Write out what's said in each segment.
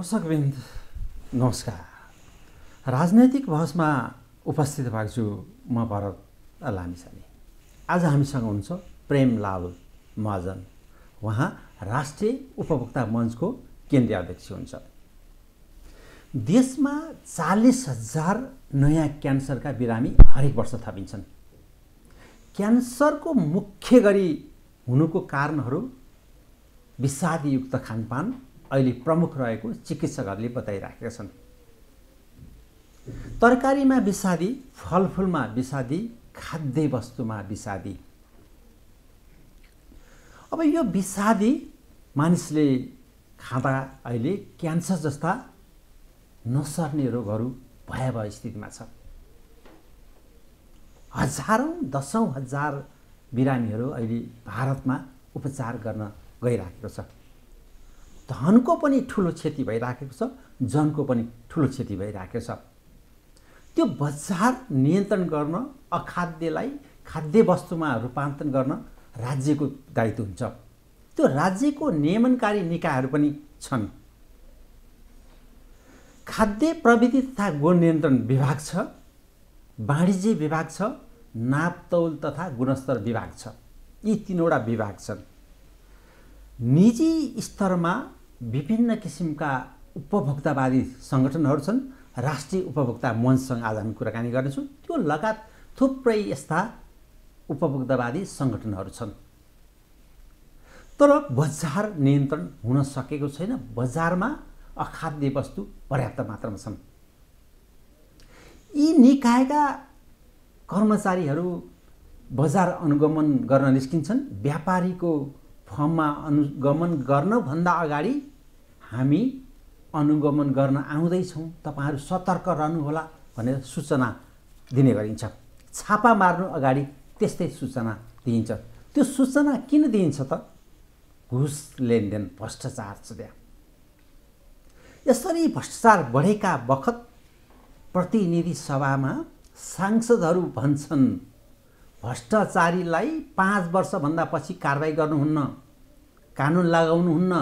दर्शकवृन्द नमस्कार। राजनीतिक बहसमा उपस्थित भएको छु म भरत लामिछाने। आज हामीसँग हुनुहुन्छ प्रेमलाल महाजन। उहाँ राष्ट्रिय उपभोक्ता मञ्चको केन्द्रीय अध्यक्ष हुनुहुन्छ। देशमा 40,000 नयाँ क्यान्सरका बिरामी हरेक वर्ष थपिन्छन्। क्यान्सरको मुख्य गरी हुनुको कारणहरू विषादयुक्त खानपान अहिले प्रमुख रहेको चिकित्सकहरूले बताइराखेका छन्। तरकारीमा विषादी, फलफूलमा विषादी, खाद्य वस्तुमा विषादी। अब यो विषादी मानिसले खाँदा अहिले क्यान्सर जस्ता नसर्ने रोगहरू भयावह स्थितिमा छ। दसौं हजार बिरामीहरू अहिले भारतमा उपचार गर्न गइराखेको छ। धनको पनि ठूलो क्षति भइराखेको छ, जनको पनि ठूलो क्षति भइराखेको छ। त्यो बजार नियन्त्रण गर्न, अखाद्यलाई खाद्य वस्तुमा रूपान्तरण गर्न राज्यको दायित्व हुन्छ। त्यो राज्यको नियमनकारी निकायहरू पनि छन्। खाद्य प्रविधि तथा गुण नियन्त्रण विभाग छ, वाणिज्य विभाग छ, नापतौल तथा गुणस्तर विभाग छ। यी तीनवटा विभाग छन्। निजी स्तरमा विभिन्न किसिमका उपभोक्तावादी संगठनहरू छन्। राष्ट्रिय उपभोक्ता मञ्चसँग आज हामी कुराकानी गर्नेछौँ। त्यो लगात थुप्रै यस्ता उपभोक्तावादी संगठनहरू छन्। तर बजार नियन्त्रण हुन सकेको छैन। बजारमा अखाद्य वस्तु पर्याप्त मात्रामा छन्। यी निकायका कर्मचारीहरू बजार अनुगमन गर्न निस्किन्छन्। व्यापारीको फर्ममा अनुगमन गर्नभन्दा अगाडि हामी अनुगमन गर्न आउँदैछौँ, तपाईहरू सतर्क रहनुहोला भनेर सूचना दिने गरिन्छ। छापा मार्नु अगाडि त्यस्तै सूचना दिइन्छ। त्यो सूचना किन दिइन्छ त? घुस, लेनदेन, भ्रष्टाचार छ त्यहाँ। यसरी भ्रष्टाचार बढेका बखत प्रतिनिधि सभामा सांसदहरू भन्छन्, भ्रष्टाचारीलाई 5 वर्षभन्दा पछि कारबाही गर्नुहुन्न, कानुन लगाउनुहुन्न,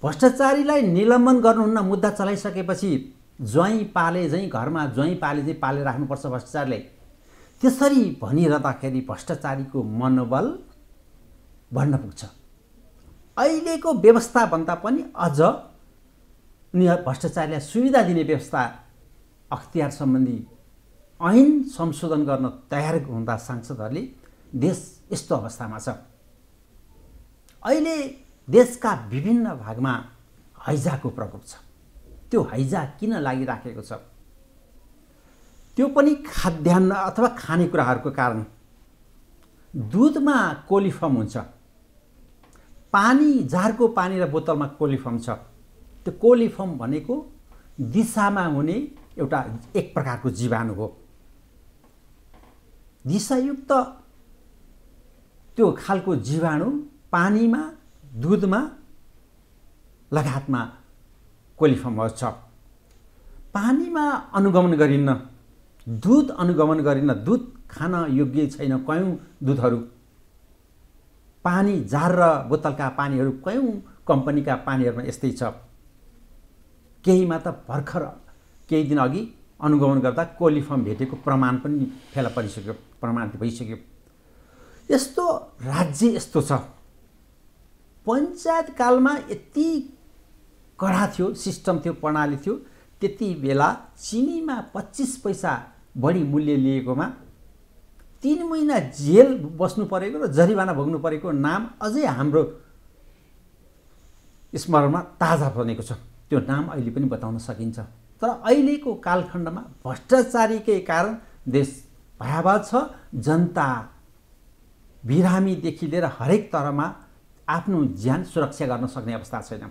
भ्रष्टाचारीलाई निलम्बन गर्नुहुन्न। मुद्दा चलाइसकेपछि ज्वाइँ पाले झैँ घरमा पाले राख्नुपर्छ भ्रष्टाचारले। त्यसरी भनिरहँदाखेरि भ्रष्टाचारीको मनोबल बढ्न पुग्छ। अहिलेको व्यवस्थाभन्दा पनि अझ भ्रष्टाचारीलाई सुविधा दिने व्यवस्था अख्तियार सम्बन्धी ऐन संशोधन गर्न तयार हुँदा सांसदहरूले देश यस्तो अवस्थामा छ। अहिले देशका विभिन्न भागमा हैजाको प्रकोप छ। त्यो हैजा किन लागिराखेको छ? त्यो पनि खाद्यान्न अथवा खानेकुराहरूको कारण। दुधमा कोलिफर्म हुन्छ, पानी, जारको पानी र बोतलमा कोलिफर्म छ। त्यो कोलिफर्म भनेको दिसामा हुने एउटा एक प्रकारको जीवाणु हो। दिशायुक्त त्यो खालको जीवाणु पानीमा, दूधमा लगातारमा कोलिफर्म छ। पानीमा अनुगमन गरिन्न, दूध अनुगमन गरिन्न, दूध खान योग्य छैन। कयौं दूधहरू पानी, जार र बोतलका पानीहरू कयौं कम्पनीका पानीहरूमा यस्तै छ। केहीमा त भर्खर केही दिन अघि अनुगमन गर्दा कोलिफर्म भेटेको प्रमाण पनि फेला परिसक्यो, प्रमाणित भइसक्यो। यस्तो राज्य यस्तो छ। पञ्चायत कालमा यति कडा थियो, सिस्टम थियो, प्रणाली थियो। त्यति बेला चिनीमा 25 पैसा बढी मूल्य लिएकोमा 3 महिना जेल बस्नु परेको र जरिवाना भोग्नु परेको नाम अझै हाम्रो स्मरणमा ताजा बनेको छ। त्यो नाम अहिले पनि बताउन सकिन्छ। तर अहिलेको कालखण्डमा भ्रष्टाचारीकै कारण देश भयावह छ। जनता बिरामीदेखि लिएर हरेक तहमा आफ्नो ज्यान सुरक्षा गर्न सक्ने अवस्था छैन।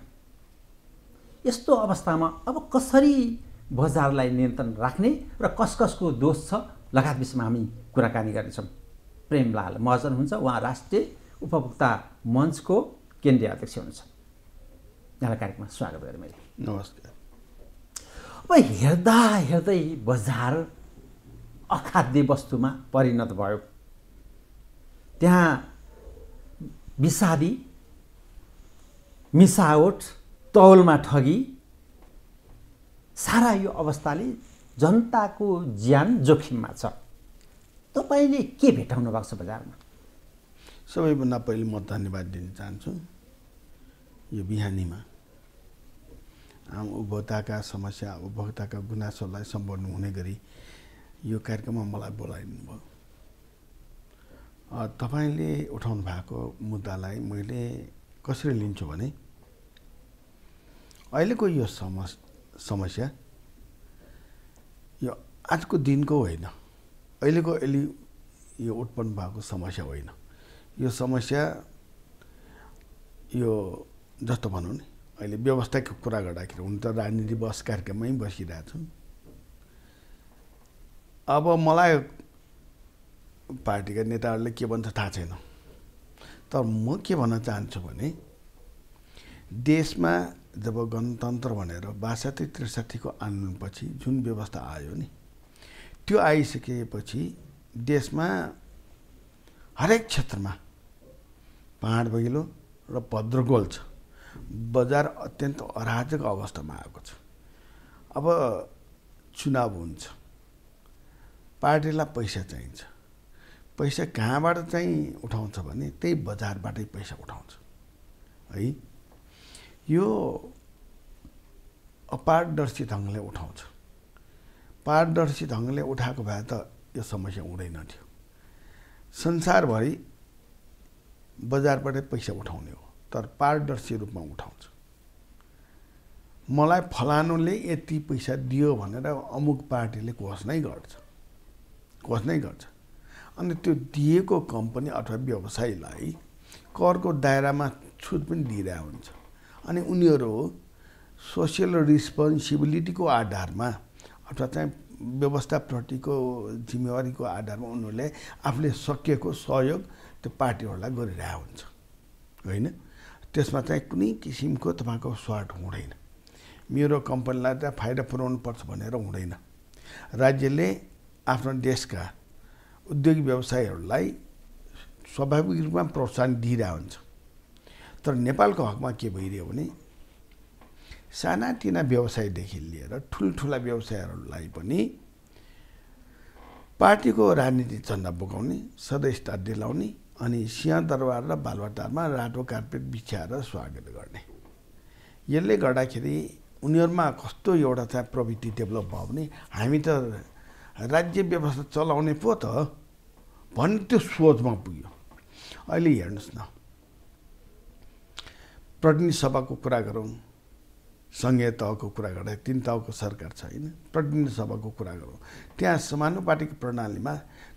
यस्तो अवस्थामा अब कसरी बजारलाई नियन्त्रण राख्ने र कसको दोष छ लगायत विषयमा हामी कुराकानी गर्नेछौँ। प्रेमलाल महाजन हुनुहुन्छ। उहाँ राष्ट्रिय उपभोक्ता मञ्चको केन्द्रीय अध्यक्ष हुनुहुन्छ। यहाँलाई कार्यक्रममा स्वागत गरेँ मैले। नमस्कार। अब हेर्दै बजार अखाद्य वस्तुमा परिणत भयो। त्यहाँ विषादी, मिसावट, तौलमा ठगी सारा यो अवस्थाले जनताको ज्यान जोखिममा छ। तपाईले के भेटाउनु भएको छ बजारमा? सबैभन्दा पहिले म धन्यवाद दिन चाहन्छु। यो बिहानीमा आम उपभोक्ताका समस्या उपभोक्ताका गुनासोलाई सम्बोधन हुने गरी यो कार्यक्रममा मलाई बोलाइनु भयो। तपाईले उठाउनु भएको मुद्दालाई मैले कसरी लिन्छु भने अहिलेको यो समस्या यो आजको दिनको होइन, अहिलेको अहिले यो उत्पन्न भएको समस्या होइन। यो समस्या यो जस्तो भनौँ नि अहिले व्यवस्थाको कुरा गर्दाखेरि हुन त राजनीति बस कार्यक्रममै बसिरहेछौँ। अब मलाई पार्टीका नेताहरूले के भन्छ थाहा छैन, तर म के भन्न चाहन्छु भने देशमा जब गणतन्त्र भनेर ६२-६३ को आन्दोलनपछि जुन व्यवस्था आयो नि, त्यो आइसकेपछि देशमा हरेक क्षेत्रमा पहाड बगिलो र भद्रगोल छ, बजार अत्यन्त अराजक अवस्थामा आएको छ। अब चुनाव हुन्छ, पार्टीलाई पैसा चाहिन्छ, पैसा कहाँबाट चाहिँ उठाउँछ भने त्यही बजारबाटै पैसा उठाउँछ है। यो अपारदर्शी ढङ्गले उठाउँछ, पारदर्शी ढङ्गले उठाएको भए त यो समस्या हुँदैन थियो। संसारभरि बजारबाटै पैसा उठाउने हो, तर पारदर्शी रूपमा उठाउँछ। मलाई फलानुले यति पैसा दियो भनेर अमुक पार्टीले घोषणा गर्छ अनि त्यो दिएको कम्पनी अथवा व्यवसायीलाई करको दायरामा छुट पनि दिइरहेको हुन्छ। अनि उनीहरू सोसियल रिस्पोन्सिबिलिटीको आधारमा अथवा चाहिँ व्यवस्थाप्रतिको जिम्मेवारीको आधारमा उनीहरूले आफूले सकिएको सहयोग त्यो पार्टीहरूलाई गरिरहेको हुन्छ होइन। त्यसमा चाहिँ कुनै किसिमको तपाईँको स्वार्थ हुँदैन। मेरो कम्पनीलाई त फाइदा पुर्याउनु पर्छ भनेर हुँदैन। राज्यले आफ्नो देशका उद्योग व्यवसायीहरूलाई स्वाभाविक रूपमा प्रोत्साहन दिइरहेको हुन्छ। तर नेपालको हकमा के भइरह्यो भने सानातिना व्यवसायदेखि लिएर ठुल्ठुला व्यवसायहरूलाई पनि पार्टीको राजनीतिक चन्दा बोकाउने, सदस्यता दिलाउने अनि सिंहदरबार र बालुवाटारमा रातो कार्पेट बिछ्याएर स्वागत गर्ने। यसले गर्दाखेरि उनीहरूमा कस्तो एउटा चाहिँ प्रवृत्ति डेभलप भयो भने हामी त राज्य व्यवस्था चलाउने पो त भन्ने त्यो सोचमा पुग्यो। अहिले हेर्नुहोस् न, प्रतिनिधि सभाको कुरा गरौँ, सङ्घीय तहको कुरा गर्दा ३ तहको सरकार छ होइन। प्रतिनिधि सभाको कुरा गरौँ, त्यहाँ समानुपातिक प्रणालीमा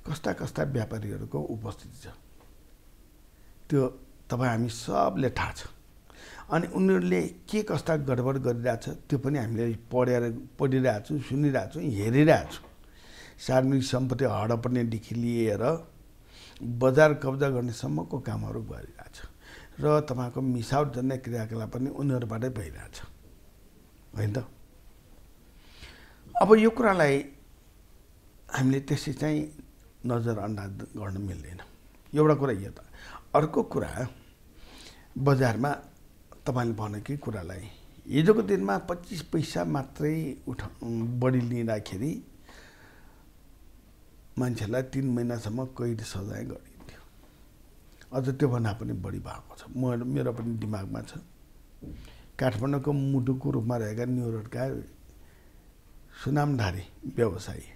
कस्ता कस्ता व्यापारीहरूको उपस्थिति छ त्यो तपाईँ हामी सबले थाहा छ। अनि उनीहरूले के कस्ता गडबड गरिरहेछ त्यो पनि हामीले पढिरहेछौँ, सुनिरहेछौँ, हेरिरहेछौँ। सार्वजनिक सम्पत्ति हडपर्नेदेखि लिएर बजार कब्जा गर्नेसम्मको कामहरू गरिरहेछ र तपाईँको मिसावट जन्य क्रियाकलाप पनि उनीहरूबाटै भइरहेछ होइन त। अब यो कुरालाई हामीले त्यसै चाहिँ नजरअन्दाज गर्न मिल्दैन, एउटा कुरा यो त। अर्को कुरा बजारमा तपाईँले भनेकै कुरालाई हिजोको दिनमा 25 पैसा मात्रै बढी लिँदाखेरि मान्छेलाई 3 महिनासम्म कैद सजाय गरिन्थ्यो। अझ त्योभन्दा पनि बढी भएको छ। मेरो पनि दिमागमा छ काठमाडौँको मुटुको रूपमा रहेका न्युरोडका सुनामधारी व्यवसायी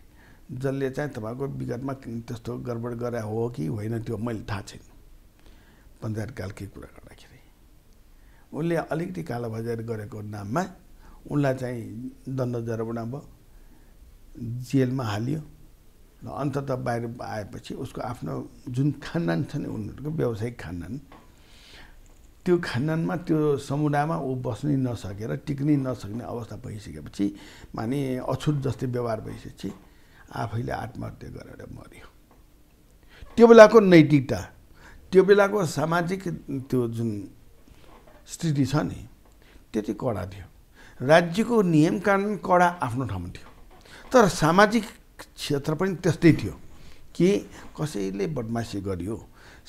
जसले चाहिँ तपाईँको विगतमा त्यस्तो गडबड गरे हो कि होइन त्यो मैले थाहा छैन। पञ्चायतकालकै कुरा गर्दाखेरि उनले अलिकति कालाबजारी गरेको नाममा उनलाई चाहिँ दण्ड जरबना भयो, जेलमा हालियो र अन्ततः बाहिर आएपछि उसको आफ्नो जुन खानदान छ नि उनीहरूको व्यावसायिक खानदान, त्यो खानदानमा त्यो समुदायमा ऊ बस्नै नसकेर टिक्नै नसक्ने अवस्था भइसकेपछि माने अछुत जस्तै व्यवहार भइसकेपछि आफैले आत्महत्या गरेर मर्यो। त्यो बेलाको नैतिकता, त्यो बेलाको सामाजिक त्यो जुन स्थिति छ नि त्यति कडा थियो। राज्यको नियम कानुन कडा आफ्नो ठाउँमा थियो, तर सामाजिक क्षेत्र पनि त्यस्तै थियो कि कसैले बदमासी गरियो,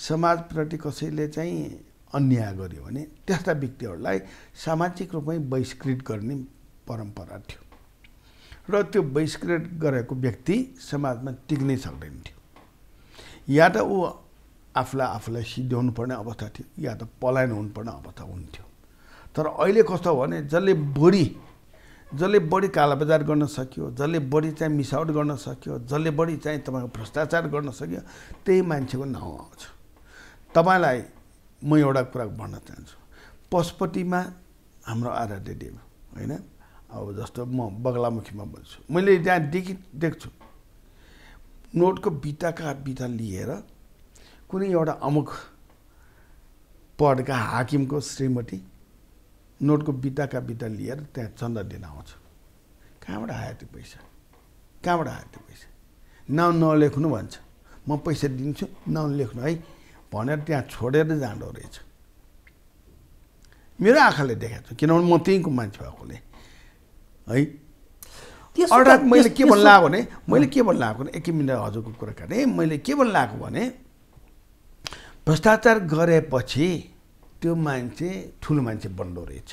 समाजप्रति कसैले चाहिँ अन्याय गर्यो भने त्यस्ता व्यक्तिहरूलाई सामाजिक रूपमै बहिष्कृत गर्ने परम्परा थियो र त्यो बहिष्कृत गरेको व्यक्ति समाजमा टिक्नै सक्दैन थियो। या त ऊ आफूलाई सिध्याउनु पर्ने अवस्था थियो या त पलायन हुनुपर्ने अवस्था हुन्थ्यो। तर अहिले कस्तो भने जसले बढी कालाबजार गर्न सक्यो, जसले बढी चाहिँ मिसावट गर्न सक्यो, जसले बढी चाहिँ तपाईको भ्रष्टाचार गर्न सक्यो त्यही मान्छेको नाउँ आउँछ। तपाईलाई म एउटा कुरा भन्न चाहन्छु, पशुपतिमा हाम्रो आराध्य देव हैन, अब जस्तो म बगलामुखीमा भन्छु, मैले त्यहाँ देख्छु नोटको बिताका बिता लिएर कुनै एउटा अमुक पदका हाकिमको श्रीमती नोटको बिताका बिता लिएर त्यहाँ चन्दा दिन आउँछ। कहाँबाट आयो त्यो पैसा, कहाँबाट आयो त्यो पैसा? नाउँ नलेख्नु भन्छ, म पैसा दिन्छु नाउँ लेख्नु है भनेर त्यहाँ छोडेर जाँदो रहेछ। मेरो आँखाले देखाएको छु किनभने म त्यहीँको मान्छे भएकोले है। अर्थात् मैले के भन्नु लाग्यो भने एक मिनट हजुरको कुरा काटेँ। मैले के भन्नु लाग्यो भने भ्रष्टाचार गरेपछि त्यो मान्छे ठुलो मान्छे बन्दो रहेछ।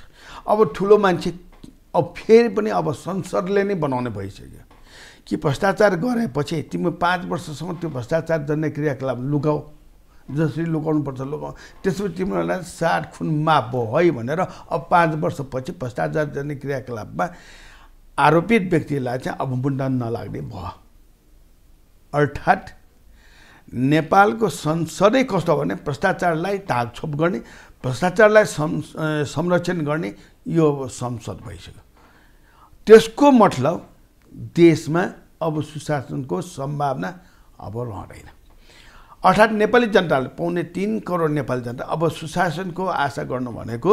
अब ठुलो मान्छे अब फेरि पनि अब संसदले नै बनाउने भइसक्यो कि भ्रष्टाचार गरेपछि तिमी 5 वर्षसम्म त्यो भ्रष्टाचार जन्य क्रियाकलाप लुकाऊ, जसरी लुकाउनुपर्छ लुकाऊ, त्यसपछि तिमीहरूलाई 60 खुन माफ भयो है भनेर अब 5 वर्षपछि भ्रष्टाचार जन्य क्रियाकलापमा आरोपित व्यक्तिलाई चाहिँ अवमूल्यन नलाग्ने भयो। अर्थात् नेपालको संसदै कस्तो भने भ्रष्टाचारलाई ढाकछोप गर्ने, भ्रष्टाचारलाई संरक्षण गर्ने यो संसद भइसक्यो। त्यसको मतलब देशमा अब सुशासनको सम्भावना अब रहँदैन। अर्थात् नेपाली जनताले पाउने 3 करोड नेपाली जनता अब सुशासनको आशा गर्नु भनेको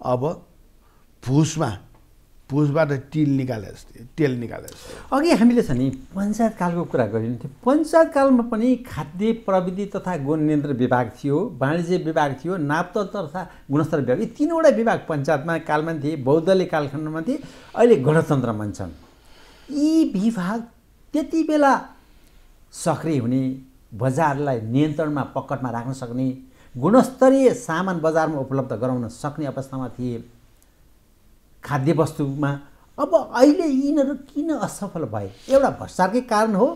अब भुसबाट तेल निकाले जस्तै। अघि हामीले छ नि पञ्चायत कालको कुरा गरिनु थियो, पञ्चायत कालमा पनि खाद्य प्रविधि तथा गौण नियन्त्रण विभाग थियो, वाणिज्य विभाग थियो, नापतोल तथा गुणस्तर विभाग, यी 3वटा विभाग पञ्चायतमा कालमा थिए, बहुदलीय कालखण्डमा थिए, अहिले गणतन्त्रमा छन्। यी विभाग त्यति बेला सक्रिय हुने, बजारलाई नियन्त्रणमा पकडमा राख्न सक्ने, गुणस्तरीय सामान बजारमा उपलब्ध गराउन सक्ने अवस्थामा थिए खाद्य वस्तुमा। अब अहिले यिनीहरू किन असफल भए? एउटा भ्रष्टाचारकै कारण हो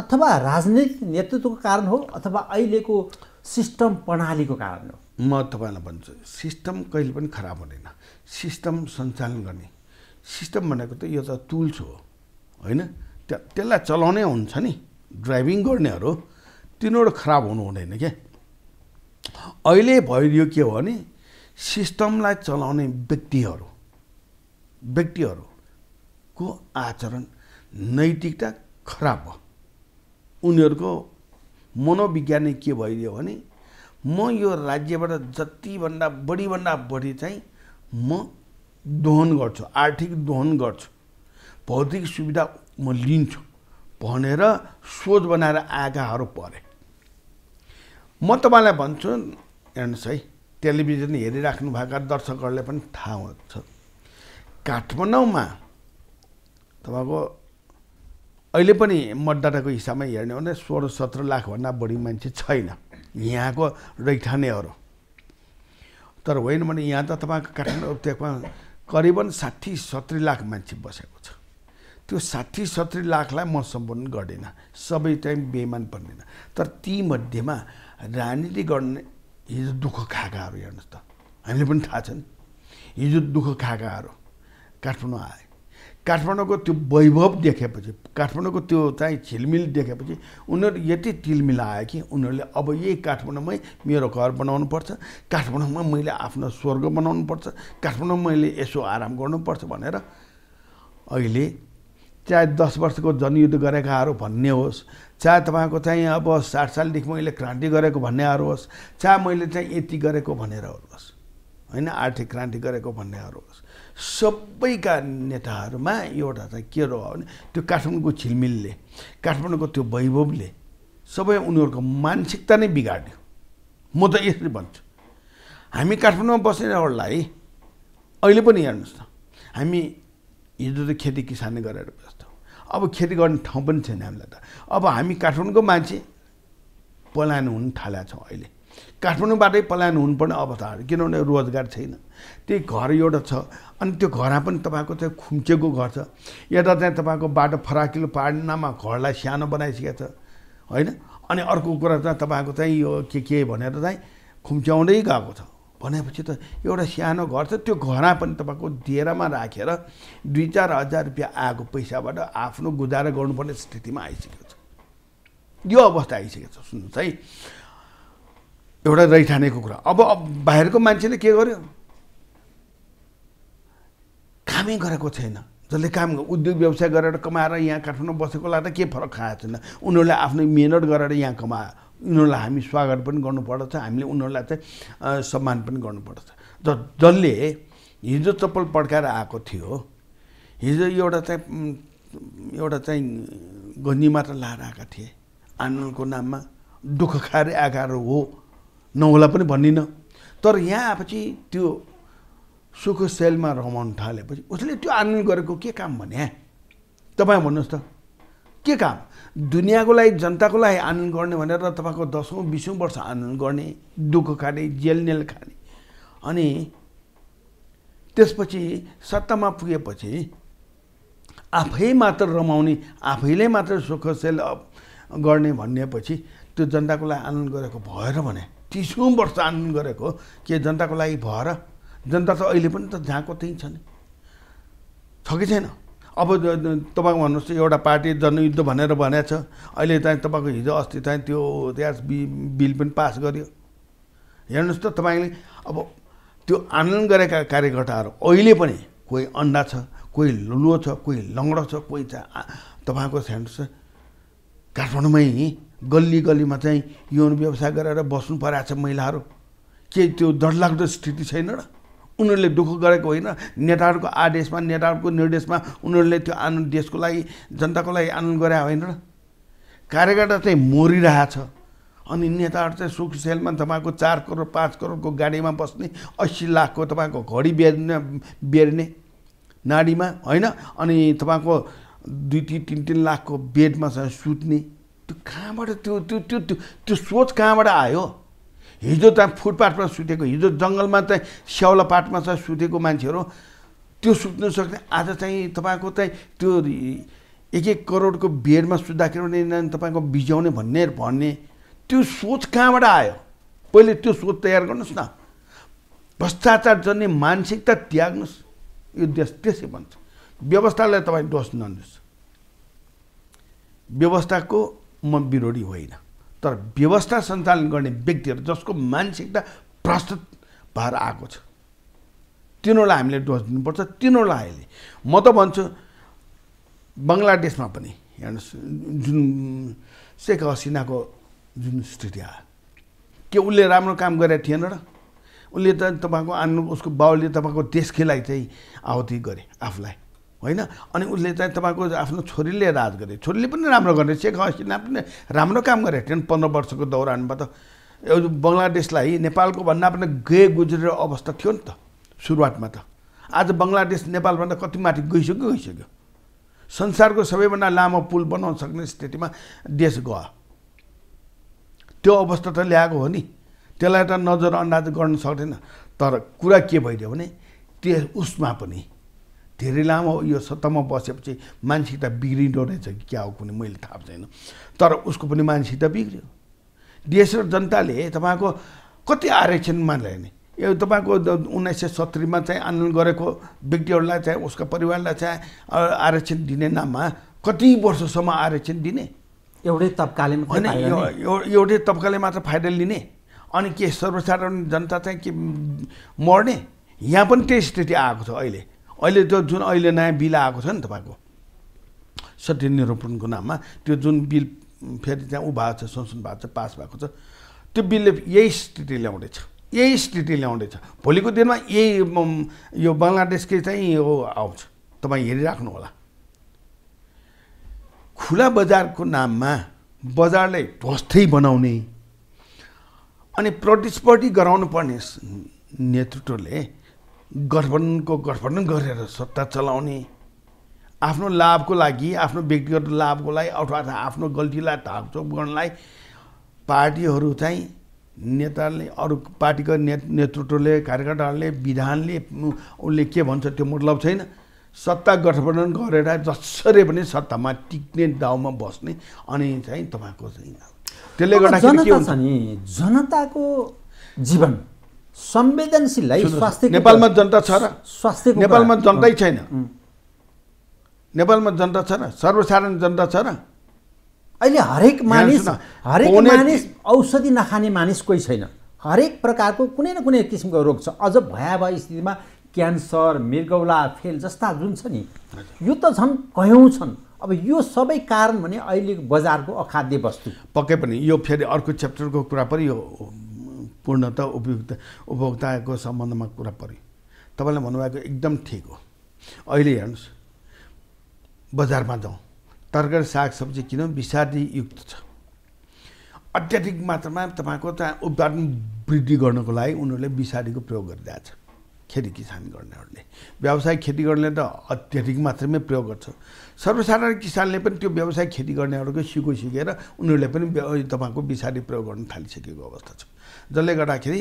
अथवा राजनीतिक नेतृत्वको कारण हो अथवा अहिलेको सिस्टम प्रणालीको कारण हो? म तपाईँलाई भन्छु, सिस्टम कहिले पनि खराब हुँदैन। सिस्टम सञ्चालन गर्ने सिस्टम भनेको त यो त टुल्स हो होइन, त्यसलाई चलाउने हुन्छ नि, ड्राइभिङ गर्नेहरू तिनीहरू खराब हुनु हुँदैन क्या। अहिले भइदियो के हो भने सिस्टमलाई चलाउने व्यक्तिहरूको आचरण नैतिकता खराब हो। उनीहरूको मनोविज्ञान के भइदियो भने म यो राज्यबाट जतिभन्दा बढी चाहिँ म दोहन गर्छु, आर्थिक दोहन गर्छु, भौतिक सुविधा म लिन्छु भनेर सोच बनाएर आएकाहरू परे। म तपाईँलाई भन्छु हेर्नुहोस् है, टेलिभिजन हेरिराख्नु भएका दर्शकहरूले पनि थाहा हुन्छ काठमाडौँमा तपाईँको अहिले पनि मतदाताको हिसाबमा हेर्ने हो भने 16-17 लाखभन्दा बढी मान्छे छैन यहाँको रैठानेहरू। तर होइन भने यहाँ त तपाईँको काठमाडौँ उपत्यकामा करिबन 60-70 लाख मान्छे बसेको छ। त्यो 60-70 लाखलाई म सम्बोधन गर्दिनँ, सबै टाइम बेइमान पर्दैन। तर तीमध्येमा राजनीति गर्ने हिजो दुःख खाएकाहरू हेर्नुहोस् त, हामीले पनि थाहा छ नि हिजो दुःख खाएकाहरू काठमाडौँ आए। काठमाडौँको त्यो वैभव देखेपछि, काठमाडौँको त्यो चाहिँ झिलमिल देखेपछि उनीहरू यति तिलमिल आयो कि उनीहरूले अब यही काठमाडौँमै मेरो घर बनाउनुपर्छ, काठमाडौँमा मैले आफ्नो स्वर्ग बनाउनुपर्छ, काठमाडौँमा मैले यसो आराम गर्नुपर्छ भनेर अहिले चाहे 10 वर्षको जनयुद्ध गरेकाहरू भन्ने होस्, चाहे तपाईँको चाहिँ अब 60 सालदेखि मैले क्रान्ति गरेको भन्नेहरू होस्, चाहे मैले चाहिँ यति गरेको भनेर होस् होइन, आर्थिक क्रान्ति गरेको भन्नेहरू होस्, सबैका नेताहरूमा एउटा चाहिँ के रह्यो भने त्यो काठमाडौँको झिलमिलले, काठमाडौँको त्यो वैभवले सबै उनीहरूको मानसिकता नै बिगाड्यो। म त यसरी भन्छु, हामी काठमाडौँमा बस्नेहरूलाई अहिले पनि हेर्नुहोस् न, हामी हिजो त खेती किसानी गरेर बस्थ्यौँ, अब खेती गर्ने ठाउँ पनि छैन हामीलाई त। अब हामी काठमाडौँको मान्छे पलायन हुन थालेका छौँ अहिले। काठमाडौँबाटै पलायन हुनुपर्ने अवस्था किनभने रोजगार छैन। त्यही घर एउटा छ अनि त्यो घरमा पनि तपाईको चाहिँ खुम्चेको घर छ, यता चाहिँ तपाईको बाटो फराकिलो पाड्नमा घरलाई सानो बनाइसकेको छ हैन। अनि अर्को कुरा चाहिँ तपाईको चाहिँ यो के भनेर चाहिँ खुम्च्याउँदै गएको छ भनेपछि त एउटा सानो घर छ त्यो घरमा पनि तपाईको डेरामा राखेर 2-4 हजार रुपैयाँ आएको पैसाबाट आफ्नो गुजारा गर्नुपर्ने स्थितिमा आइसकेको छ। यो अवस्था आइसकेको छ। सुन्नुहोस् है एउटा रैठानेको कुरा। अब बाहिरको मान्छेले के गर्यो, कामै गरेको छैन, जसले काम उद्योग व्यवसाय गरेर कमाएर यहाँ काठमाडौँ बसेकोलाई त के फरक खाएको छैन। उनीहरूले आफ्नो मेहनत गरेर यहाँ कमायो, उनीहरूलाई हामी स्वागत पनि गर्नुपर्दछ, हामीले उनीहरूलाई चाहिँ सम्मान पनि गर्नुपर्दछ। जसले हिजो चप्पल पड्काएर आएको थियो, हिजो एउटा चाहिँ गन्जी मात्र लाएर आएका थिए आन्दोलनको नाममा, दुःख खाएर आकार हो नहोला पनि भन्दिनँ, तर यहाँ आएपछि त्यो सुख सेलमा रमाउन थालेपछि उसले त्यो आन्दोलन गरेको के काम भने? तपाईँ भन्नुहोस् त के काम? दुनियाँको लागि जनताको लागि आन्दोलन गर्ने भनेर तपाईँको 10औं 20औं वर्ष आन्दोलन गर्ने, दुःख खाने, जेलनेल खाने, अनि त्यसपछि सत्तामा पुगेपछि आफै मात्र रमाउने, आफैले मात्र सुख सेल गर्ने भनेपछि त्यो जनताको लागि आन्दोलन गरेको भएर भने 30औं वर्ष आन्दोलन गरेको के जनताको लागि भएर? जनता त अहिले पनि त जहाँको त्यहीँ छ नि, छ कि छैन? अब तपाईँ भन्नुहोस् एउटा पार्टी जनयुद्ध भनेर भनेको छ, अहिले चाहिँ तपाईँको हिजो अस्ति चाहिँ त्यो त्यस बिल पनि पास गर्यो। हेर्नुहोस् त तपाईँले अब त्यो आन्दोलन गरेका कार्यकर्ताहरू अहिले पनि कोही अन्डा छ, कोही लुलो छ, कोही लङ्गडो छ, कोही चाहिँ तपाईँको हेर्नुहोस् काठमाडौँमै गल्ली गल्लीमा चाहिँ यौन व्यवसाय गरेर बस्नु परेको छ महिलाहरू। के त्यो डरलाग्दो स्थिति छैन र? उनीहरूले दुःख गरेको होइन, नेताहरूको आदेशमा नेताहरूको निर्देशमा उनीहरूले त्यो आन्दोलन देशको लागि जनताको लागि आन्दोलन गरे होइन र? कार्यकर्ता चाहिँ मरिरहेछ अनि नेताहरू चाहिँ सुख सेलमा तपाईँको 4 करोड 5 करोडको गाडीमा बस्ने, 80 लाखको तपाईँको घडी बेर्ने नाडीमा होइन, अनि तपाईँको 2-3 लाखको बेडमा सुत्ने। त्यो कहाँबाट त्यो सोच कहाँबाट आयो? हिजो त फुटपाथमा सुतेको, हिजो जङ्गलमा चाहिँ स्याउलापातमा सुतेको मान्छेहरू त्यो सुत्न सक्ने आज चाहिँ तपाईँको चाहिँ त्यो 1-1 करोडको बेडमा सुत्दाखेरि पनि तपाईँको बिजाउने भन्ने त्यो सोच कहाँबाट आयो? पहिले त्यो सोच तयार गर्नुहोस् न, भ्रष्टाचार जन्ने मानसिकता त्याग्नुहोस्। यो देश त्यसै भन्छ। व्यवस्थालाई तपाईँ दोष नदिनुहोस्, व्यवस्थाको म विरोधी होइन, तर व्यवस्था सञ्चालन गर्ने व्यक्तिहरू जसको मानसिकता भ्रष्ट भएर आएको छ तिनीहरूलाई हामीले दोष दिनुपर्छ। तिनीहरूलाई अहिले म त भन्छु बङ्गलादेशमा पनि हेर्नुहोस् जुन शेख हसिनाको जुन स्थिति आयो, के उसले राम्रो काम गरेको थिएन र? उसले त तपाईँको आन्दोलन उसको बाउले तपाईँको देशकै लागि चाहिँ आहुति गरे आफूलाई होइन, अनि उसले चाहिँ तपाईँको आफ्नो छोरीले राज गरे, छोरीले पनि राम्रो गरे, शेख हसिना पनि राम्रो काम गरे थिएन 15 वर्षको दौरानमा। त बङ्गलादेशलाई नेपालको भन्दा पनि गए गुज्रेर अवस्था थियो नि त सुरुवातमा। त आज बङ्गलादेश नेपालभन्दा कति माथि गइसक्यो। संसारको सबैभन्दा लामो पुल बनाउन सक्ने स्थितिमा देश गयो। त्यो अवस्था त ल्याएको हो नि, त्यसलाई त नजरअन्दाज गर्न सक्दैन। तर कुरा के भइदियो भने त्यो उसमा पनि धेरै लामो यो सत्तामा बसेपछि मानसिकता बिग्रिँदो रहेछ कि क्या हो कुनै मैले थाहा छैन, तर उसको पनि मानसिकता बिग्रियो। देश र जनताले तपाईँको कति आरक्षणमा ल्याउने, यो तपाईँको 1970 मा चाहिँ आन्दोलन गरेको व्यक्तिहरूलाई चाहिँ उसका परिवारलाई चाहिँ आरक्षण दिने नाममा कति वर्षसम्म आरक्षण दिने, एउटै तबकाले मात्र फाइदा लिने, अनि के सर्वसाधारण जनता चाहिँ के मर्ने? यहाँ पनि त्यही स्थिति आएको छ। अहिले त्यो जुन अहिले नयाँ बिल आएको छ नि तपाईँको सत्यनिरूपणको नाममा, त्यो जुन बिल फेरि त्यहाँ उ भएको छ संशोधन भएको छ पास भएको छ, त्यो बिलले यही स्थिति ल्याउँदैछ। भोलिको दिनमा यही यो बङ्गलादेशकै चाहिँ यो आउँछ। तपाईँ हेरिराख्नु होला, खुला बजारको नाममा बजारलाई ध्वस्तै बनाउने अनि प्रतिस्पर्धी गराउनु पर्ने नेतृत्वले गठबन्धन गरेर सत्ता चलाउने, आफ्नो लाभको लागि, आफ्नो व्यक्तिगत लाभको लागि अथवा आफ्नो गल्तीलाई ढाकछोप गर्नलाई पार्टीहरू चाहिँ नेताले अरु पार्टीको नेतृत्वले कार्यकर्ताले विधानले उनले के भन्छ त्यो मतलब छैन। सत्ता गठबन्धन गरेर जसरी पनि सत्तामा टिक्ने दाउमा बस्ने अनि चाहिँ तपाईको छैन। त्यसले गर्दाखेरि के हुन्छ नि जनताको जीवन संवेदनशील स्वास्थ्य नेपालमा जनता छ र स्वास्थ्य नेपालमा जनताै छैन। नेपालमा जनता छ र सर्वसाधारण जनता छ र अहिले हरेक मानिस औषधि नखाने मानिस कोही छैन। हरेक प्रकारको कुनै न कुनै किसिमको रोग छ। अझ भयावह स्थितिमा क्यान्सर मृगौला फेल जस्ता जुन छ नि यो त झन् कयौं छन्। अब यो सबै कारण भने अहिलेको बजारको अखाद्य वस्तु पक्कै पनि यो फेरि अर्को च्याप्टरको कुरा पनि हो। पूर्णतः उपभोक्ताको सम्बन्धमा कुरा पर्यो। तपाईले भन्नुभएको एकदम ठिक हो। अहिले हेर्नुस् बजारमा जाउँ तरकारी सागसब्जी किन विषादी युक्त छ। अत्याधिक मात्रामा तपाईको उत्पादन वृद्धि गर्नको लागि उनीहरूले विषादीको प्रयोग गरिरहेछ। खेती किसान गर्नेहरूले व्यावसायिक खेती गर्नेले त अत्याधिक मात्रामै प्रयोग गर्छ। सर्वसाधारण किसानले पनि त्यो व्यावसायिक खेती गर्नेहरूको सिको सिकेर उनीहरूले पनि तपाईको विषादी प्रयोग गर्न थालिसकेको अवस्था छ। जसले गर्दाखेरि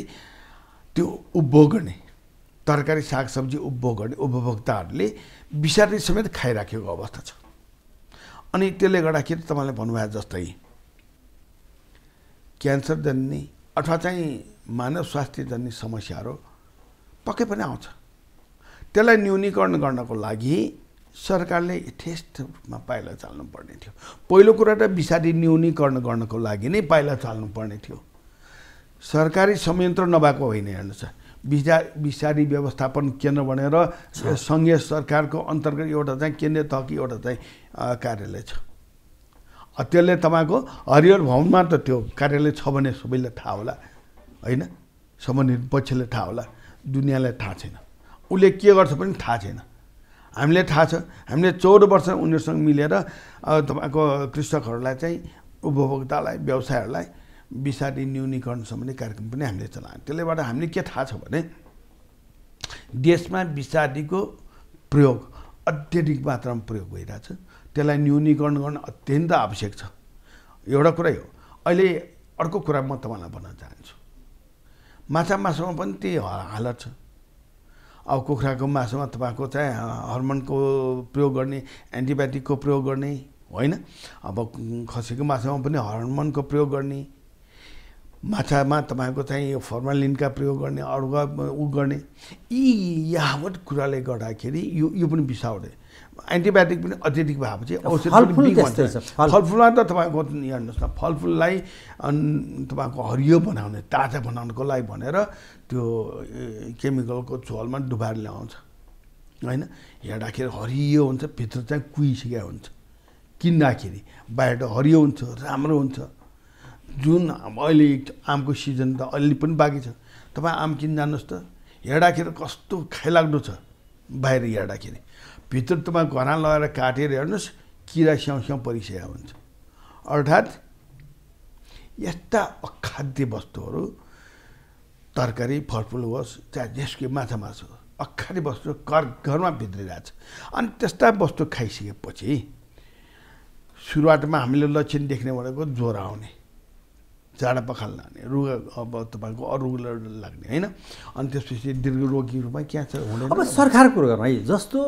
त्यो उपभोग गर्ने तरकारी सागसब्जी उपभोग गर्ने उपभोक्ताहरूले विषादी समेत खाइराखेको अवस्था छ। अनि त्यसले गर्दाखेरि तपाईले भन्नुभएको जस्तै क्यान्सर जन्ने अथवा चाहिँ मानव स्वास्थ्य जन्ने समस्याहरू पक्कै पनि आउँछ। त्यसलाई न्यूनीकरण गर्नको लागि सरकारले यथेष्ट रूपमा पाइला चाल्नुपर्ने थियो। पहिलो कुरा त विषादी न्यूनीकरण गर्नको लागि नै पाइला चाल्नुपर्ने थियो। सरकारी संयन्त्र नभएको होइन। हेर्नुहोस् विषादी व्यवस्थापन केन्द्र भनेर संघीय सरकारको अन्तर्गत एउटा चाहिँ केन्द्रीय तहकी एउटा चाहिँ कार्यालय छ। त्यसले तपाईँको हरिहर भवनमा त त्यो कार्यालय छ भने सबैलाई थाहा होला होइन। सम्बन्धित पक्षले थाहा होला। दुनियाँलाई थाहा छैन। उसले के गर्छ पनि थाहा छैन। हामीलाई थाहा छ। हामीले 14 वर्ष उनीहरूसँग मिलेर तपाईँको कृषकहरूलाई चाहिँ उपभोक्तालाई व्यवसायहरूलाई विषादी न्यूनीकरण सम्बन्धी कार्यक्रम पनि हामीले चलायौँ। त्यसलेबाट हामीले के थाहा छ भने देशमा विषादीको प्रयोग अत्यधिक मात्रामा प्रयोग भइरहेछ। त्यसलाई न्यूनीकरण गर्न अत्यन्त आवश्यक छ। एउटा कुरै हो। अहिले अर्को कुरा म तपाईँलाई भन्न चाहन्छु। माछा मासुमा पनि त्यही हालत छ। अब कुखुराको मासुमा तपाईँको चाहिँ हर्मोनको प्रयोग गर्ने एन्टिबायोटिकको प्रयोग गर्ने होइन। अब खसीको मासुमा पनि हर्मोनको प्रयोग गर्ने माछामा तपाईको चाहिँ फर्मालिनका प्रयोग गर्ने अरूका उ गर्ने यी यावत कुराले गर्दाखेरि यो पनि बिसाउँदै एन्टिबायोटिक पनि अत्यधिक भएको चाहिँ औषध फलफुलमा त तपाईँको हेर्नुहोस् न फलफुललाई तपाईँको हरियो बनाउने ताजा बनाउनको लागि भनेर त्यो केमिकलको झोलमा डुबाएर ल्याउँछ होइन। हेर्दाखेरि हरियो हुन्छ भित्र चाहिँ कुहिसकेको हुन्छ। किन्दाखेरि बाहिर हरियो हुन्छ राम्रो हुन्छ। जुन अहिले आमको सिजन त अहिले पनि बाँकी छ। तपाईँ आम किन जानुहोस् त हेर्दाखेरि कस्तो खाइलाग्दो छ। बाहिर हेर्दाखेरि भित्र तपाईँ घरमा लगाएर काटेर हेर्नुहोस् किरा स्याउस्याउ परिसकेको हुन्छ। अर्थात् यस्ता अखाद्य वस्तुहरू तरकारी फलफुल होस् चाहे जेसुकै माछा मासु होस् अखाद्य वस्तु घरमा भित्रिरहेछ। अनि त्यस्ता वस्तु खाइसकेपछि सुरुवातमा हामीले लक्षण देख्ने भनेको ज्वरो आउने जाडा पखाल लाने रुगा अब तपाईको अरू लाग्ने हैन। अनि त्यसपछि दीर्घ रोगी रूपमा क्यान्सर हुने। अब सरकारको कुरा गरौँ है। जस्तो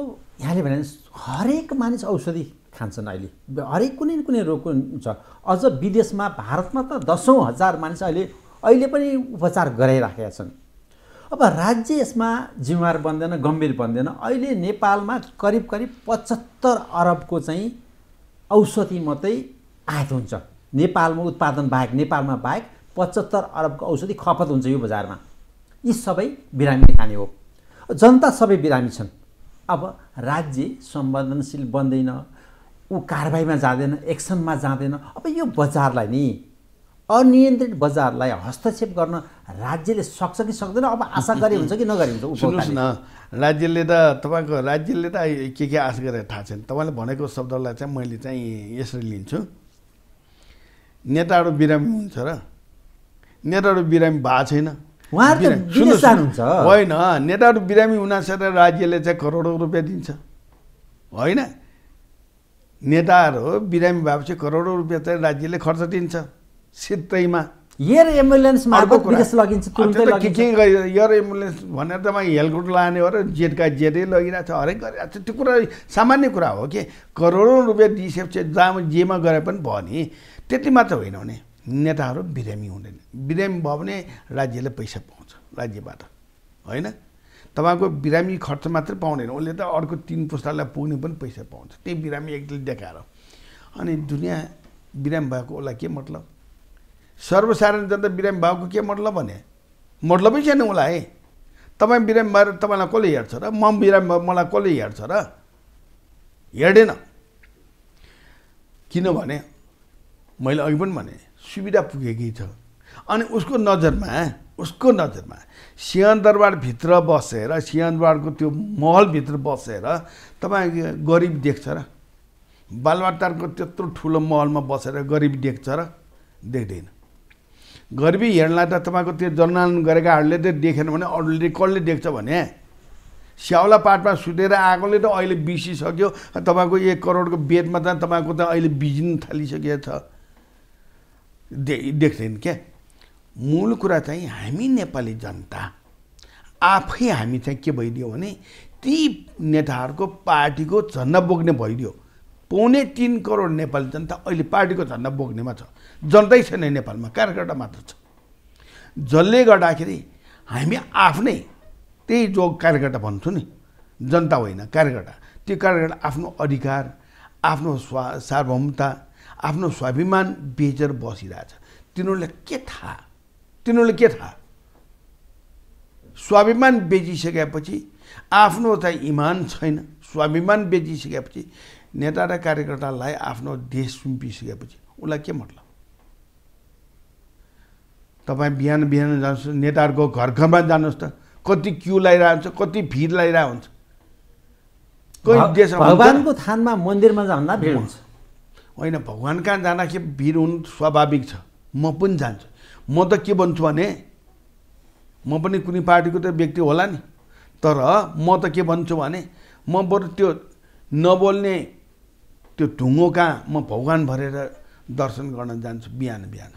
यहाँले भने हरेक मानिस औषधि खान्छन्। अहिले हरेक कुनै न कुनै रोग हुन्छ। अझ विदेशमा भारतमा त 10,000 मानिस अहिले पनि उपचार गराइराखेका छन्। अब राज्य यसमा जिम्मेवार बन्दैन गम्भीर बन्दैन। अहिले नेपालमा करिब 75 अरबको चाहिँ औषधि मात्रै आयात हुन्छ। नेपालमा उत्पादन बाहेक नेपालमा बाहेक 75 अरबको औषधि खपत हुन्छ यो बजारमा। यी सबै बिरामी खाने हो। जनता सबै बिरामी छन्। अब राज्य संवेदनशील बन्दैन ऊ कारबाहीमा जाँदैन एक्सनमा जाँदैन। अब यो बजारलाई नि अनियन्त्रित बजारलाई हस्तक्षेप गर्न राज्यले सक्छ कि सक्दैन अब आशा गरे हुन्छ कि नगरे हुन्छ। सुन्नुहोस् न राज्यले त तपाईँको राज्यले त के आशा गरेर थाहा छैन। तपाईँले भनेको शब्दलाई चाहिँ मैले चाहिँ यसरी लिन्छु। नेताहरू बिरामी हुन्छ र नेताहरू बिरामी भएको छैन। होइन नेताहरू बिरामी हुनासाथ राज्यले चाहिँ करोडौँ रुपियाँ दिन्छ होइन। नेताहरू बिरामी भएपछि करोडौँ रुपियाँ चाहिँ राज्यले खर्च दिन्छ सित्तैमा। एयर एम्बुलेंस मार्फत विदेश लगिन्छ तुरुन्तै लगिन्छ के एयर एम्बुलेंस भनेर त म हेलकोट लाने हो र जेटका जेटै लगिरा छ हरेक गरिराछ त्यो कुरा सामान्य कुरा हो के करोडौं रुपैयाँ डिसेप चाहिँ जेमा गरे पनि भयो नि त्यति मात्र होइन भने नेताहरू बिरामी हुँदैन बिरामी भयो भने राज्यले पैसा पाउँछ राज्यबाट हैन तपाईको बिरामी खर्च मात्र पाउँदैन उले त अर्को तीन पुस्तालाई पुग्ने पनि पैसा पाउँछ त्यही बिरामी एकले देखाएर अनि दुनिया बिरामी भएको होला के मतलब सर्वसाधारण जनता बिरामी भएको के मतलब भने मतलबै छैन उलाई तपाई बिरामी भएर तपाईलाई कसले हेर्छ र म बिरामी भए मलाई कसले हेर्छ र हेर्दैन किनभने मैले अघि पनि भने सुविधा पुगेकै छ अनि उसको नजरमा सिंहदरबार भित्र बसेर सिंहदरबारको त्यो महल भित्र बसेर तपाई गरिब देख्छ र बालवाटारको त्यत्रो ठूलो महलमा बसेर गरिब देख्छ र देख्दैन गरिबी हेर्नलाई त तपाईको त्यो जनआन्दोलन गरेकाहरूले त देखेन भने अरूले कसले देख्छ भने स्याउला पाटमा सुतेर आगोले त अहिले बिसिसक्यो तपाईको 1 करोडको बेडमा त तपाईको त अहिले बिजिन थालिसकेको छ देख्दैन के मूल कुरा चाहिँ हामी नेपाली जनता आफै हामी चाहिँ के भइदियो भने ती नेताहरूको पार्टीको झण्डा बोक्ने भइदियो पौने 3 करोड नेपाली जनता अहिले पार्टीको झण्डा बोक्नेमा छ जनतै छैन नेपालमा कार्यकर्ता मात्र छ जसले गर्दाखेरि हामी आफ्नै त्यही जो कार्यकर्ता भन्छु नि जनता होइन कार्यकर्ता त्यो कार्यकर्ता आफ्नो अधिकार आफ्नो सार्वभौमता आफ्नो स्वाभिमान बेचेर बसिरहेछ तिनीहरूले के थाहा स्वाभिमान बेचिसकेपछि आफ्नो चाहिँ इमान छैन स्वाभिमान बेचिसकेपछि नेता र कार्यकर्तालाई आफ्नो देश सुम्पिसकेपछि उलाई के मतलब तपाई बिहान बिहान जान्छ नेताहरुको घर घरमा जानुस् त कति क्यू लागिरान्छ कति भीड लागिरा हुन्छ कोही देश भगवानको थानमा मन्दिरमा जान्दा भीड हुन्छ हैन भगवान कहाँ जाना के भीड हुनु स्वाभाविक छ म पनि जान्छु म त के भन्छु भने म पनि कुनै पार्टीको त व्यक्ति होला नि तर म त के भन्छु भने म बरु त्यो नबोल्ने त्यो ढुङ्गो कहाँ म भगवान भरेर दर्शन गर्न जान्छु बिहान बिहान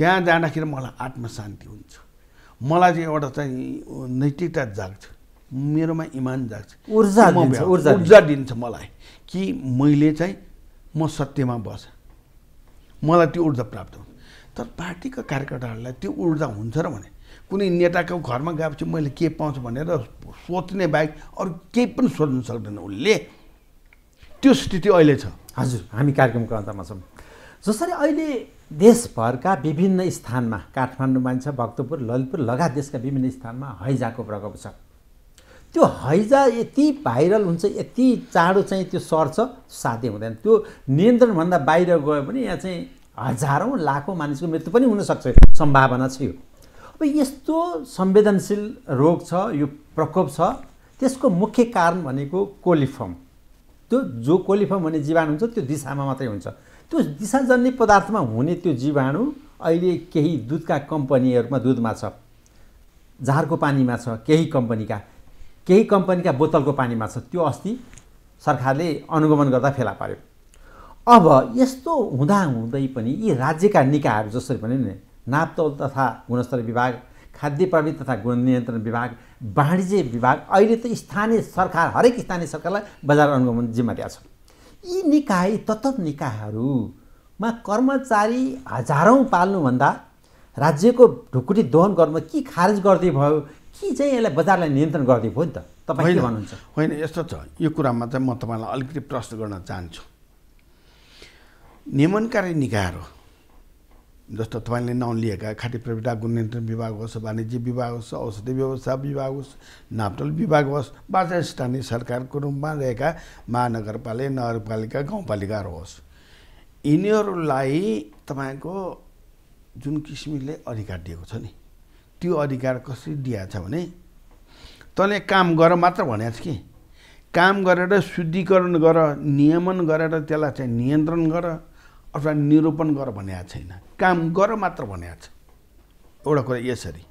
त्यहाँ जाँदाखेरि मलाई आत्मशान्ति हुन्छ मलाई चाहिँ एउटा चाहिँ नैतिकता जाग्छ मेरोमा इमान जाग्छ ऊर्जा दिन्छ मलाई कि मैले चाहिँ म सत्यमा बस मलाई त्यो ऊर्जा प्राप्त हुन्छ तर पार्टीका कार्यकर्ताहरूलाई त्यो ऊर्जा हुन्छ र भने कुनै नेताको घरमा गएपछि मैले के पाउँछु भनेर सोच्ने बाहेक अरू केही पनि सोच्न सक्दैन उसले त्यो स्थिति अहिले छ हजुर हामी कार्यक्रमको अन्तमा छौँ जसरी अहिले देशभरका विभिन्न स्थानमा काठमाडौँ मान्छ भक्तपुर ललितपुर लगायत देशका विभिन्न स्थानमा हैजाको प्रकोप छ त्यो हैजा यति भाइरल हुन्छ यति चाँडो चाहिँ त्यो सर्छ साध्य हुँदैन त्यो नियन्त्रणभन्दा बाहिर गयो भने यहाँ चाहिँ हजारौँ लाखौँ मानिसको मृत्यु पनि हुनसक्छ सम्भावना छ यो अब यस्तो संवेदनशील रोग छ यो प्रकोप छ त्यसको मुख्य कारण भनेको कोलिफर्म त्यो जो कोलिफर्म भन्ने जीवाणु हुन्छ त्यो दिसामा मात्रै हुन्छ त्यो दिशाजन्य पदार्थमा हुने त्यो जीवाणु अहिले केही दूधका कम्पनीहरुमा दूधमा छ झारको पानीमा छ केही कम्पनीका बोतलको पानीमा छ त्यो अस्ति सरकारले अनुगमन गर्दा फेला पार्यो अब यस्तो हुँदा हुँदै पनि यी राज्यका निकायहरु जसरी पनि नापतोल तथा गुणस्तर विभाग खाद्य प्रविधि तथा गुण नियन्त्रण विभाग वाणिज्य विभाग अहिले त स्थानीय सरकार हरेक स्थानीय सरकारलाई बजार अनुगमन जिम्मा दिएको छ यी निकाय तत्त निकायहरुमा कर्मचारी हजारौं पाल्नु भन्दा राज्यको ढुकुटी दोहन गर्नमा के खारेज गर्दै भयो कि चाहिँ यसलाई बजारलाई नियन्त्रण गर्दै भयो नि त तपाई के भन्नुहुन्छ हैन यस्तो छ यो कुरामा चाहिँ म तपाईलाई अलिकति प्रश्न गर्न चाहन्छु नियमनकारी निकायहरु जस्तो तपाईले नाम लिएका खाद्य प्रविधि गुण नियन्त्रण विभाग होस् वाणिज्य विभाग होस् औषधि व्यवस्था विभाग होस् नापतोल विभाग होस् वा स्थानीय सरकारको रूपमा रहेका महानगरपालिका नगरपालिका गाउँपालिकाहरू होस् यिनीहरूलाई तपाईको जुन किसिमले अधिकार दिएको छ नि त्यो अधिकार कसरी दिएको छ भने तले काम गर मात्र भनेछ कि काम गरेर शुद्धिकरण गर नियमन गरेर त्यसलाई चाहिँ नियन्त्रण गर अथवा निरूपण गर भनेको छैन काम गर मात्र भनेको छ एउटा कुरा यसरी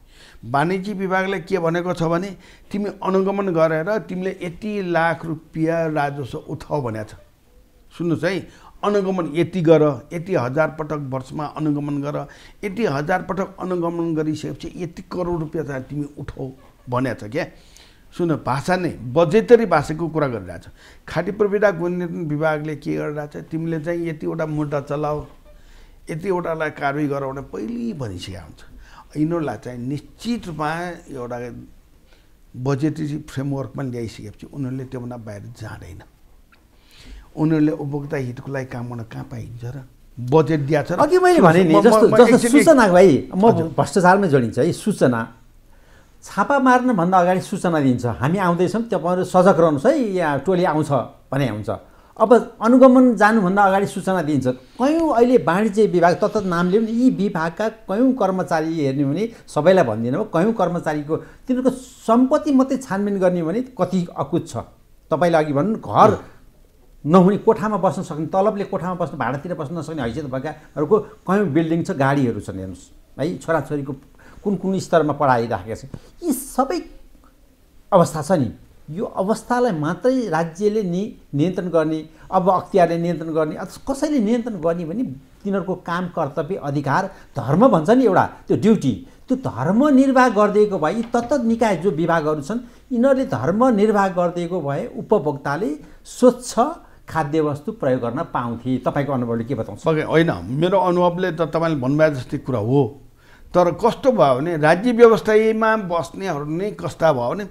वाणिज्य विभागले के भनेको छ भने तिमी अनुगमन गरेर तिमीले यति लाख रुपैयाँ राजस्व उठाऊ भनेको छ सुन्नुस् है अनुगमन यति गर, यति हजार पटक वर्षमा अनुगमन गर, यति हजार पटक अनुगमन गरिसकेपछि यति करोड रुपैयाँ चाहिँ तिमी उठाऊ भनेछ के। सुन, भाषा नै बजेटरी भाषाको कुरा गरिरहेछ। खाटी प्रविधा गुणनिर्माण विभागले के गरिरहेछ, तिमीले चाहिँ यतिवटा मुद्दा चलाऊ, यतिवटालाई कारवाही गर भने पहिले भनिसकेको हुन्छ। यिनीहरूलाई चाहिँ निश्चित रूपमा एउटा बजेटरी फ्रेमवर्कमा ल्याइसकेपछि उनीहरूले त्योभन्दा बाहिर जाँदैन। उनीहरूले उपभोक्ता हितको लागि काम गर्न कहाँ पाइन्छ र? बजेट दिया छ। अघि मैले भने नि जस्तो सूचना भाइ, म भ्रष्टाचारमै जोडिन्छ है। सूचना छापा मार्नभन्दा अगाडि सूचना दिन्छ, हामी आउँदैछौँ, तपाईँहरू सजग रहनुहोस् है, यहाँ टोली आउँछ भने आउँछ। अब अनुगमन जानुभन्दा अगाडि सूचना दिन्छ। कयौँ अहिले वाणिज्य विभाग तत्त नाम लिउँ, यी विभागका कयौँ कर्मचारी हेर्ने भने सबैलाई भन्दिनँ म, कयौँ कर्मचारीको तिनीहरूको सम्पत्ति मात्रै छानबिन गर्ने भने कति अकुत छ। तपाईँले अघि भन्नु घर नहुने, कोठामा बस्न सक्ने, तलबले कोठामा बस्न, भाडातिर बस्न नसक्ने हैसियत भएकाहरूको कयौँ बिल्डिङ छ, गाडीहरू छन्। हेर्नुहोस् है, छोराछोरीको कुन कुन स्तरमा पढाइ राखेको छ, यी सबै अवस्था छ नि। यो अवस्थालाई मात्रै राज्यले नियन्त्रण गर्ने, अब अख्तियारले नियन्त्रण गर्ने, अथवा कसैले नियन्त्रण गर्ने भने तिनीहरूको काम, कर्तव्य, अधिकार, धर्म भन्छ नि एउटा, त्यो ड्युटी, त्यो धर्म निर्वाह गरिदिएको भए यी तत्त निकाय जो विभागहरू छन् यिनीहरूले धर्म निर्वाह गरिदिएको भए उपभोक्ताले स्वच्छ खाद्य वस्तु प्रयोग गर्न पाउँथे। तपाईँको अनुभवले के बताउँछ? होइन, मेरो अनुभवले त तपाईँले भन्नुभयो जस्तै कुरा हो, तर कस्तो भयो भने राज्य व्यवस्थामा बस्नेहरू नै कस्ता भयो भने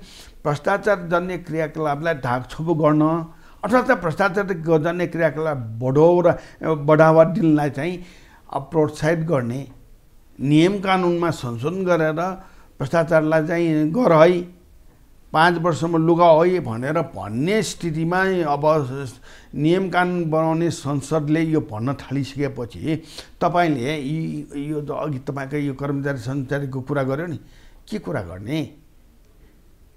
भ्रष्टाचार जन्य क्रियाकलापलाई ढाकछोप गर्न अथवा भ्रष्टाचार जन्य क्रियाकलाप बढावा दिनलाई चाहिँ प्रोत्साहित गर्ने, नियम कानुनमा संशोधन गरेर भ्रष्टाचारलाई चाहिँ गर है, 5 वर्षमा लुगा है भनेर भन्ने स्थितिमा अब नियम कानुन बनाउने संसदले यो भन्न थालिसकेपछि तपाईँले यो अघि तपाईँकै यो कर्मचारी सञ्चारीको कुरा गर्यो नि, के कुरा गर्ने?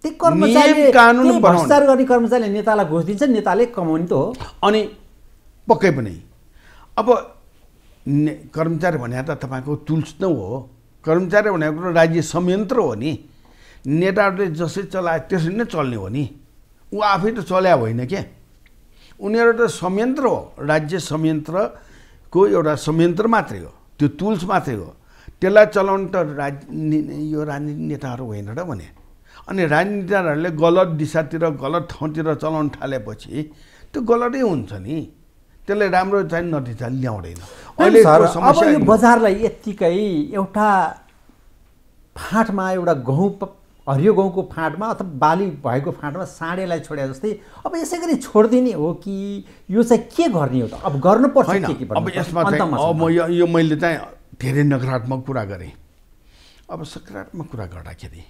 त्यो कर्मचारी कानुन भ्रष्टाचार गर्ने कर्मचारीले नेतालाई घुस दिन्छ, नेताले कमाउने त हो। अनि पक्कै पनि अब कर्मचारी भने त तपाईँको टुल्स नै हो, कर्मचारी भनेको राज्य संयन्त्र हो नि। नेताहरूले जसरी चलाए त्यसरी नै चल्ने हो नि, ऊ आफै त चल्या होइन के, उनीहरू त संयन्त्र हो, राज्य संयन्त्रको एउटा संयन्त्र मात्रै हो, त्यो टुल्स मात्रै हो। त्यसलाई चलाउनु त यो राजनीतिक नेताहरू होइन र भने। अनि राजनीतिहरूले गलत दिशातिर, गलत ठाउँतिर चलाउन थालेपछि त्यो गलतै हुन्छ नि, त्यसले राम्रो चाहिँ नतिजा ल्याउँदैन। अहिले अब यो बजारलाई यत्तिकै एउटा फाँटमा, एउटा गहुँ हरियो गहुँको फाँटमा अथवा बाली भएको फाँटमा साँडेलाई छोडे जस्तै अब यसै गरी छोडिदिने हो कि यो चाहिँ के गर्ने हो त? अब गर्नुपर्छ के? अब यसमा यो मैले चाहिँ धेरै नकारात्मक कुरा गरेँ। अब सकारात्मक कुरा गर्दाखेरि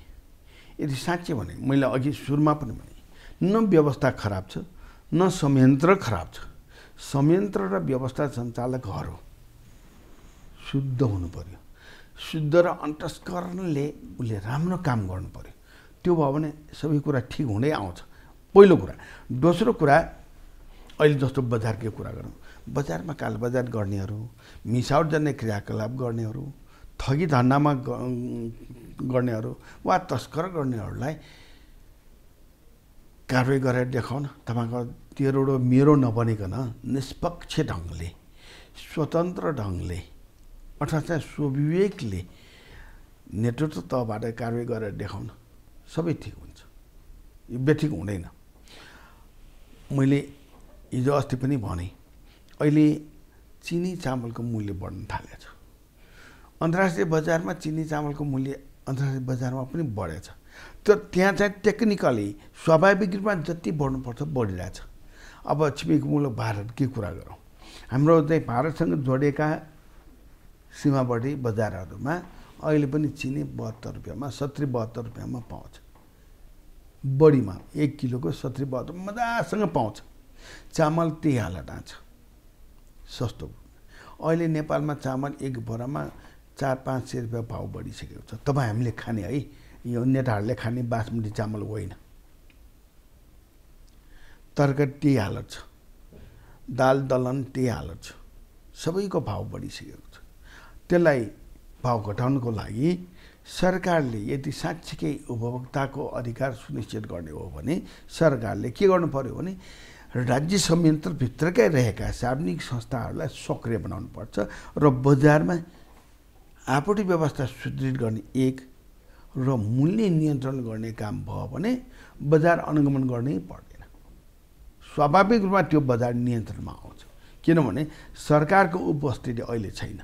यदि साँच्चै भने मैले अघि सुरुमा पनि भने न व्यवस्था खराब छ, न संयन्त्र खराब छ। संयन्त्र र व्यवस्था सञ्चालकहरू शुद्ध हुनु पर्यो, शुद्ध र अन्तस्करणले उसले राम्रो काम गर्नु पर्यो। त्यो भयो भने सबै कुरा ठिक हुँदै आउँछ, पहिलो कुरा। दोस्रो कुरा, अहिले जस्तो बजारकै कुरा गरौँ, बजारमा कालोबजार गर्नेहरू, मिसावट जन्य क्रियाकलाप गर्नेहरू, ठगी धन्दामा गर्नेहरू वा तस्कर गर्नेहरूलाई कारवाही गरेर देखाउन, तपाईँको तेरो मेरो नबनिकन निष्पक्ष ढङ्गले, स्वतन्त्र ढङ्गले अथवा चाहिँ स्वविवेकले नेतृत्व तहबाट कारवाही गरेर देखाउन, सबै ठिक हुन्छ। यो बेठिक हुँदैन। मैले हिजो अस्ति पनि भने अहिले चिनी चामलको मूल्य बढ्न थालेको छ, अन्तर्राष्ट्रिय बजारमा चिनी चामलको मूल्य अन्तर्राष्ट्रिय बजारमा पनि बढेछ। तर त्यहाँ चाहिँ टेक्निकली स्वाभाविक रूपमा जति बढ्नुपर्छ बढिरहेछ। अब छिमेकीमुलक भारतकै कुरा गरौँ, हाम्रो चाहिँ भारतसँग जोडिएका सीमावर्ती बजारहरूमा अहिले पनि चिनी 72 रुपियाँमा, 70-72 रुपियाँमा पाउँछ, बढीमा 1 किलोको 70-72 मजासँग पाउँछ। चामल त्यही हालत आँछ, सस्तो। अहिले नेपालमा चामल 1 बोरामा 400-500 रुपियाँ भाउ बढिसकेको छ। तपाईँ हामीले खाने है, यो नेताहरूले खाने बासमती चामल होइन। तरकारी त्यही हालत छ, दाल दलहन त्यही हालत छ, सबैको भाउ बढिसकेको छ। त्यसलाई भाव घटाउनको लागि सरकारले यदि साँच्चीकै उपभोक्ताको अधिकार सुनिश्चित गर्ने हो भने सरकारले के गर्नु पर्यो भने राज्य संयन्त्र भित्रकै रहेका सार्वजनिक संस्थाहरूलाई सक्रिय बनाउनु पर्छ र बजारमा आपूर्ति व्यवस्था सुदृढ गर्ने एक र मूल्य नियन्त्रण गर्ने काम भयो भने बजार अनुगमन गर्नै पर्दैन। स्वाभाविक रूपमा त्यो बजार नियन्त्रणमा आउँछ किनभने सरकारको उपस्थिति अहिले छैन।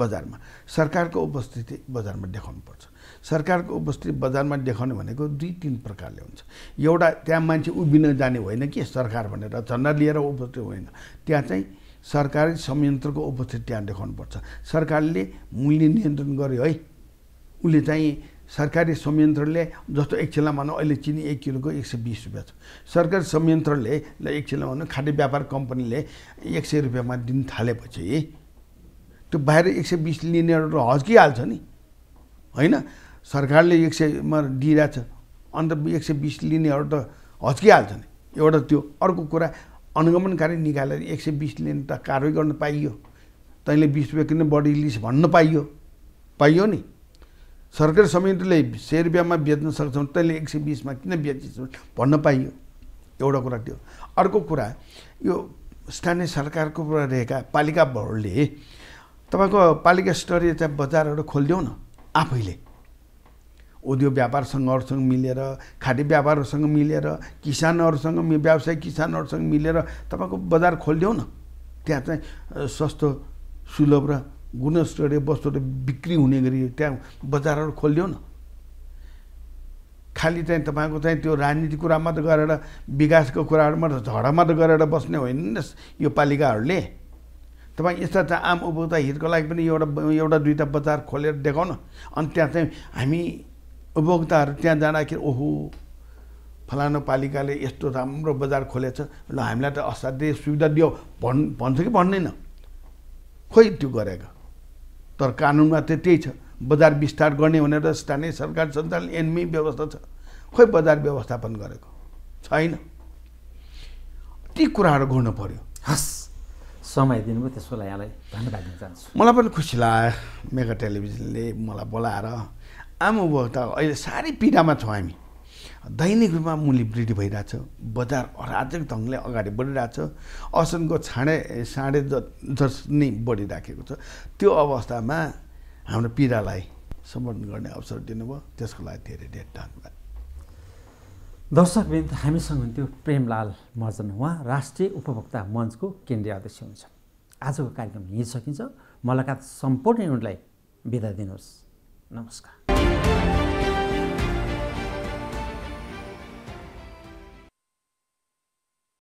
बजारमा सरकारको उपस्थिति बजारमा देखाउनु पर्छ। सरकारको उपस्थिति बजारमा देखाउने भनेको दुई तीन प्रकारले हुन्छ। एउटा त्यहाँ मान्छे उभिन जाने होइन कि सरकार भनेर झन्डा लिएर उपस्थित होइन, त्यहाँ चाहिँ सरकारी संयन्त्रको उपस्थिति त्यहाँ देखाउनु पर्छ। सरकारले मूल्य नियन्त्रण गर्यो है, उसले चाहिँ सरकारी संयन्त्रले जस्तो एक छिल्ला मानौ अहिले चिनी 1 किलोको 120 रुपियाँ छ, सरकारी संयन्त्रले एक छिल्ला मानौ खाद्य व्यापार कम्पनीले 100 रुपियाँमा दिन थालेपछि त्यो बाहिर 120 लिनेहरू हस्किहाल्छ नि होइन। सरकारले 100 मा दिइरहेछ अन्त 120 लिनेहरू त हस्किहाल्छ नि, एउटा त्यो। अर्को कुरा अनुगमनकारी निकायले 120 लिने त कारवाही गर्न पाइयो, तैँले 20 रुपियाँ किन बढी लिस भन्न पाइयो पाइयो नि। सरकारी समितिले 100 रुपियाँमा बेच्न सक्छौँ, तैँले 120 मा किन बेचिस् भन्न पाइयो, एउटा कुरा त्यो। अर्को कुरा यो स्थानीय सरकारको रहेका पालिकाहरूले तपाईको पालिका स्तरीय चाहिँ बजारहरू खोलिदेऊ न आफैले, उद्योग व्यापारसँगहरूसँग मिलेर, खाद्य व्यापारहरूसँग मिलेर, किसानहरूसँग व्यवसायिक किसानहरूसँग मिलेर तपाईको बजार खोलिदेऊ न। त्यहाँ चाहिँ सस्तो सुलभ र गुणस्तरीय वस्तुहरू बिक्री हुने गरी त्यहाँ बजारहरू खोलिदेऊ न। खाली चाहिँ तपाईको चाहिँ त्यो राजनीति कुरा मात्र गरेर विकासको कुराहरूमा झगडा मात्र गरेर बस्ने होइन यो पालिकाहरूले। तपाईँ यस्ता चाहिँ आम उपभोक्ता हितको लागि पनि एउटा दुईटा बजार खोलेर देखाउन। अनि त्यहाँ चाहिँ हामी उपभोक्ताहरू त्यहाँ जाँदाखेरि ओहो फलानु पालिकाले यस्तो राम्रो बजार खोलेछ ल हामीलाई त असाध्यै सुविधा दियो भन्छ कि भन्दैन। खोइ त्यो गरेको तर कानुनमा चाहिँ त्यही छ, बजार विस्तार गर्ने भनेर स्थानीय सरकार सञ्चालन ऐनमै व्यवस्था छ, खोइ बजार व्यवस्थापन गरेको छैन। ती कुराहरू गर्नु पर्यो। हस्, समय दिनुभयो, त्यसको लागि यहाँलाई धन्यवाद दिन चाहन्छु। मलाई पनि खुसी लाग्यो मेगा टेलिभिजनले मलाई बोलाएर। आम उपभोक्ता अहिले साह्रै पीडामा छौँ हामी, दैनिक रूपमा मूल्य वृद्धि भइरहेछ, बजार अराजक ढङ्गले अगाडि बढिरहेछ, असनको साँडे जस नै बढिराखेको छ। त्यो अवस्थामा हाम्रो पीडालाई सम्बोधन गर्ने अवसर दिनुभयो, त्यसको लागि धेरै धेरै धन्यवाद। दर्शकवृन्द, हामीसँग हुनुहुन्थ्यो प्रेमलाल महर्जन, उहाँ राष्ट्रिय उपभोक्ता मञ्चको केन्द्रीय अध्यक्ष हुनुहुन्छ। आजको कार्यक्रम यहीँ सकिन्छ। मुलाकात सम्पूर्ण युनिटलाई बिदा दिनुहोस्। नमस्कार।